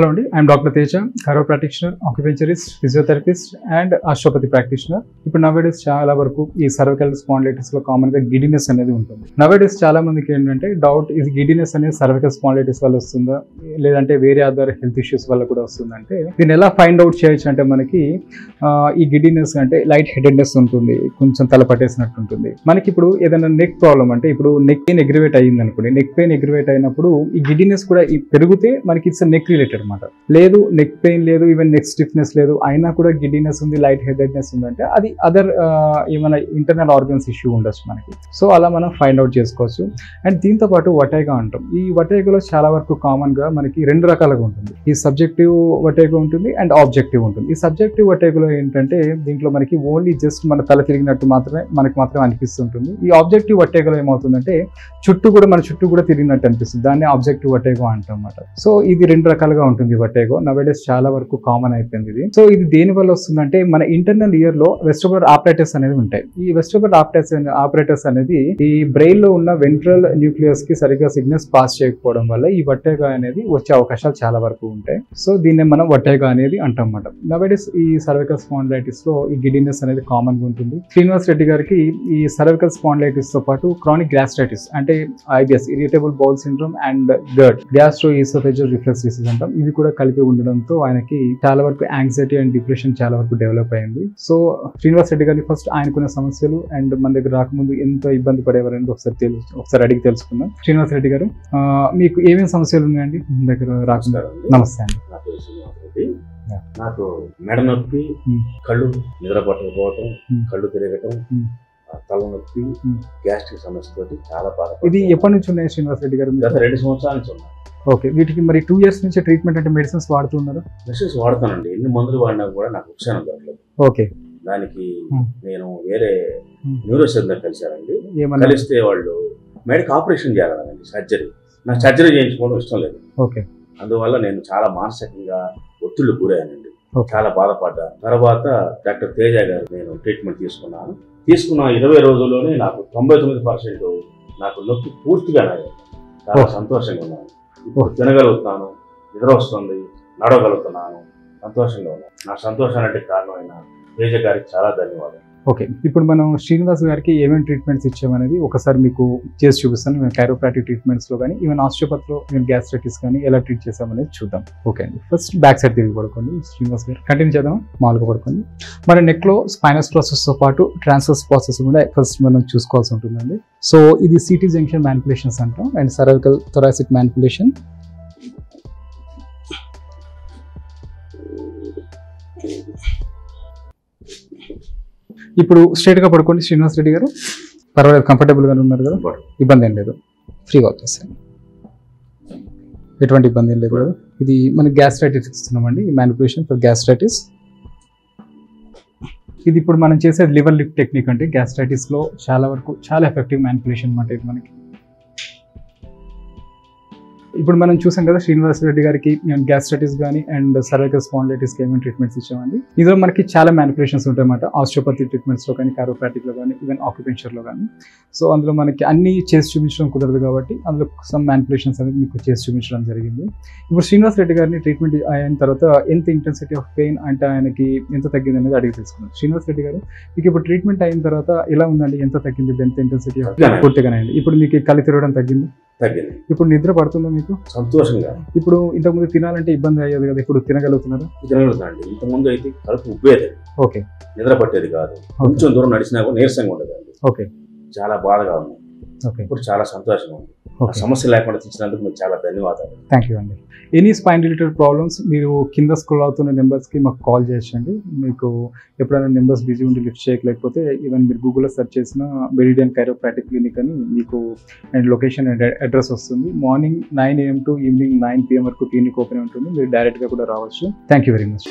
Hello, I am Dr. Teja, chiropractitioner, acupuncturist, physiotherapist, and osteopathy practitioner. Nowadays, చాలా వరకు ఈ cervical spondylitis లో common గా గిడినెస్ అనేది ఉంటుంది. Nowadays చాలా మందికి ఏంటంటే డౌట్ ఈ గిడినెస్ అనేది cervical spondylitis వల్ల వస్తుందా లేదంటే వేరే అదర్ హెల్త్ ఇష్యూస్ వల్ల కూడా వస్తుందంటే దీన్ని ఎలా ఫైండ్ అవుట్ చేయొచ్చు అంటే మనకి ఈ గిడినెస్ అంటే లైట్ హెడెడ్నెస్ ఉంటుంది, కొంచెం తల పట్టేసినట్టు ఉంటుంది. మనకి ఇప్పుడు ఏదైనా నెక్ ప్రాబ్లం అంటే ఇప్పుడు నెక్ పెయిన్ ఎగ్రివేట్ అయ్యింది అనుకోండి, నెక్ పెయిన్ ఎగ్రివేట్ అయినప్పుడు ఈ గిడినెస్ కూడా పెరిగితే మనకి ఇట్స్ నెక్ రిలేటెడ్ అనమాట. లేదు నెక్ పెయిన్ లేదు, ఈవెన్ నెక్ స్టిఫ్నెస్ లేదు, అయినా కూడా గిడినెస్ ఉంది, లైట్ హెడెడ్నెస్ ఉందంటే అది అదర్ ఏమైనా ఇంటర్నల్ ఆర్గన్స్ ఇష్యూ ఉండొచ్చు మనకి. సో అలా మనం ఫైండ్ అవుట్ చేసుకోవచ్చు. అండ్ దీంతో పాటు వటైగా అంటాం. ఈ వటైగలో చాలా వరకు కామన్ గా మనకి రెండు రకాలుగా ఉంటుంది. ఈ సబ్జెక్టివ్ వటైగా ఉంటుంది అండ్ ఆబ్జెక్టివ్ ఉంటుంది. ఈ సబ్జెక్టివ్ వటైగలో ఏంటంటే దీంట్లో మనకి ఓన్లీ జస్ట్ మన తల తిరిగినట్టు మాత్రమే మనకు అనిపిస్తుంటుంది. ఈ ఆబ్జెక్టివ్ వటైగలో ఏమవుతుందంటే మన చుట్టూ కూడా తిరిగినట్టు అనిపిస్తుంది. దాన్ని ఆబ్జెక్టివ్ వటైగా అంటాం అన్నమాట. సో ఇది రెండు రకాలుగా ఉంటుంది వటైగో. నవేడేస్ చాలా వరకు కామన్ అయిపోయింది ఇది. సో ఇది దేని వల్ల వస్తుందంటే మన ఇంటర్నల్ ఇయర్ లో వెస్టిబులర్ ఆపరేటర్స్ అనేది ఉంటాయి. ఈ వెస్టిబులర్ ఆపరేటర్స్ అనేది ఈ బ్రెయిన్ లో ఉన్న వెంట్రల్ న్యూక్లియస్ కి సరిగ్గా సిగ్నల్స్ పాస్ చేయకపోవడం వల్ల ఈ వటైగో అనేది వచ్చే అవకాశాలు చాలా వరకు ఉంటాయి. సో దీన్నే మనం వటైగో అనేది అంటాం అన్నమాట. నవేడేస్ ఈ సర్వికల్ స్పాండిలైటిస్ లో ఈ గిడినెస్ అనేది కామన్ గా ఉంటుంది. శ్రీనివాస్ రెడ్డి గారికి ఈ సర్వికల్ స్పాండిలైటిస్ తో పాటు క్రానిక్ గ్యాస్ట్రైటిస్ అంటే IBS, irritable bowel syndrome and GERD, gastroesophageal reflux disease అంటాం, ఇవి కూడా కలిపి ఉండడంతో ఆయనకి చాలా వరకు యాంగ్జైటీ అండ్ డిప్రెషన్ చాలా వరకు డెవలప్ అయింది. సో శ్రీనివాస్ రెడ్డి గారి ఫస్ట్ ఆయనకున్న సమస్యలు అండ్ మన దగ్గర రాకముందు ఎంత ఇబ్బంది పడేవారని ఒకసారి అడిగి తెలుసుకుందాం. శ్రీనివాస్ రెడ్డి గారు, మీకు ఏమేమి సమస్యలు ఉన్నాయండి మన దగ్గర రాకుండా? నమస్తే అండి. నాకు మెడ నొప్పి, కళ్ళు నిద్ర పట్టకపోవటం, కళ్ళు తిరగటం, తలనొప్పి, గ్యాస్ట్రిక్ సమస్యతో చాలా బాధ. ఇది ఎప్పటి నుంచి ఉన్నాయి శ్రీనివాస్ రెడ్డి గారు? 2 సంవత్సరాల నుంచి ఉన్నాయి. ఓకే, వీటికి మరి 2 years నుంచి ట్రీట్మెంట్ అంటే మెడిసిన్స్ వాడుతున్నారు? మెడిసిన్స్ వాడుతానండి. ఎన్ని మందులు వాడినా కూడా నాకు ఉపశమనం దొరకలేదు. ఓకే, దానికి నేను వేరే న్యూరో సర్జన్ కలిశానండి. కలిస్తే వాళ్ళు మెడకి ఆపరేషన్ చేయాలన్నారండి, సర్జరీ. నాకు సర్జరీ చేయించుకోవడం ఇష్టం లేదు. ఓకే, అందువల్ల నేను చాలా మానసికంగా ఒత్తిళ్లు గురయ్యానండి, చాలా బాధపడ్డాను. తర్వాత డాక్టర్ తేజ గారు నేను ట్రీట్మెంట్ తీసుకున్న 20 రోజుల్లోనే నాకు 99% నాకు నొప్పి పూర్తిగా నాది. చాలా సంతోషంగా ఉన్నాను. తినగలుగుతాను, నిద్ర వస్తుంది, నడవగలుగుతున్నాను, సంతోషంగా ఉన్నాను. నా సంతోషానికి కారణమైన తేజ గారికి చాలా ధన్యవాదాలు. ఓకే, ఇప్పుడు మనం శ్రీనివాస్ గారికి ఏమేమి ట్రీట్మెంట్స్ ఇచ్చామనేది ఒకసారి మీకు చేసి చూపిస్తాను. మేము కైరోప్రాటిక్ ట్రీట్మెంట్స్లో కానీ ఈవెన్ ఆస్ట్రోపతిలో మేము గ్యాస్ట్రైటిస్ కానీ ఎలా ట్రీట్ చేసామనేది చూద్దాం. ఓకే అండి, ఫస్ట్ బ్యాక్ సైడ్ తిరిగి పడుకోండి శ్రీనివాస్ గారు, కంటిన్యూ చేద్దాం. మామూలుగా పడుకోండి. మన నెక్లో స్పైనస్ ప్రాసెస్తో పాటు ట్రాన్స్వర్స్ ప్రాసెస్ కూడా ఫస్ట్ మనం చూసుకోవాల్సి ఉంటుందండి. సో ఇది సిటీ జంక్షన్ మ్యానిపులేషన్స్ అంటాం అండ్ సర్వికల్ థొరాసిక్ మ్యానిపులేషన్. ఇప్పుడు స్ట్రైట్గా పడుకోండి శ్రీనివాస్ రెడ్డి గారు. పర్వాలేదు, కంఫర్టబుల్గానే ఉన్నారు కదా, ఇబ్బంది ఏం లేదు, ఫ్రీగా వచ్చేసాను, ఎటువంటి ఇబ్బంది ఏం లేదు కదా. ఇది మనకి గ్యాస్ట్రైటిస్ ఇస్తున్నామండి, ఈ మ్యానిపులేషన్ ఫర్ గ్యాస్ట్రైటిస్. ఇది ఇప్పుడు మనం చేసేది లివర్ లిఫ్ట్ టెక్నిక్ అండి. గ్యాస్ట్రైటిస్లో చాలా వరకు చాలా ఎఫెక్టివ్ మ్యానిపులేషన్ అన్నమాట ఇది మనకి. ఇప్పుడు మనం చూసాం కదా శ్రీనివాస్ రెడ్డి గారికి మేము గ్యాస్ట్రైటిస్ కానీ అండ్ సర్వికల్ స్పాండిలైటిస్ ఏమైనా ట్రీట్మెంట్స్ ఇచ్చామండి. ఇందులో మనకి చాలా మ్యానిపులేషన్స్ ఉంటాయన్నమాట, ఆస్ట్రోపతి ట్రీట్మెంట్స్లో కానీ, కైరోప్రాటిక్లో కానీ, ఈవెన్ ఆక్యుపెన్చర్లో కానీ. సో అందులో మనకి అన్ని చేసి చూపించడం కుదరదు కాబట్టి అందులో సమ్ మ్యానిపులేషన్స్ అనేది మీకు చేసి చూపించడం జరిగింది. ఇప్పుడు శ్రీనివాస్ రెడ్డి గారిని ట్రీట్మెంట్ అయిన తర్వాత ఎంత ఇంటెన్సిటీ ఆఫ్ పెయిన్ అంటే ఆయనకి ఎంత తగ్గింది అనేది అడిగి తెలుసుకున్నాం. శ్రీనివాస్ రెడ్డి గారు, మీకు ఇప్పుడు ట్రీట్మెంట్ అయిన తర్వాత ఎలా ఉందండి? ఎంత తగ్గింది? ఎంత ఇంటెన్సిటీ ఆఫ్ పెయిన్ పూర్తిగా అయింది? ఇప్పుడు మీకు కళ్ళు తిరగడం తగ్గింది? తగ్గింది. ఇప్పుడు నిద్ర పడుతుందా మీకు? సంతోషంగా. ఇప్పుడు ఇంతకుముందు తినాలంటే ఇబ్బంది అయ్యేది కదా, ఇప్పుడు తినగలుగుతున్నారు? తినగలుగుతానండి. ఇంతకుముందు అయితే కడుపు ఉబ్బేది. ఓకే, నిద్ర పట్టేది కాదు, కొంచెం దూరం నడిచినా కూడా నీరసంగా ఉండదండి. ఓకే, చాలా బాధగా ఉంది. ఓకే, ఇప్పుడు చాలా సంతోషంగా ఉంది. సమస్య లేకుండా తెచ్చినందుకు మీకు చాలా ధన్యవాదాలు. థ్యాంక్ యూ అండి. ఎనీ స్పైన్ రిలేటెడ్ ప్రాబ్లమ్స్ మీరు కింద స్క్రోల్ అవుతున్న నెంబర్స్కి మాకు కాల్ చేయండి. మీకు ఎప్పుడైనా నెంబర్స్ బిజీ ఉండి లిఫ్ట్ చేయలేకపోతే ఈవెన్ మీరు గూగుల్లో సెర్చ్ చేసిన మెరిడియన్ కైరోప్రాటిక్ క్లినిక్ అని మీకు అండ్ లొకేషన్ అండ్ అడ్రస్ వస్తుంది. Morning 9 AM to evening 9 PM వరకు క్లినిక్ ఓపెన్ ఉంటుంది. మీరు డైరెక్ట్గా కూడా రావచ్చు. Thank you very much.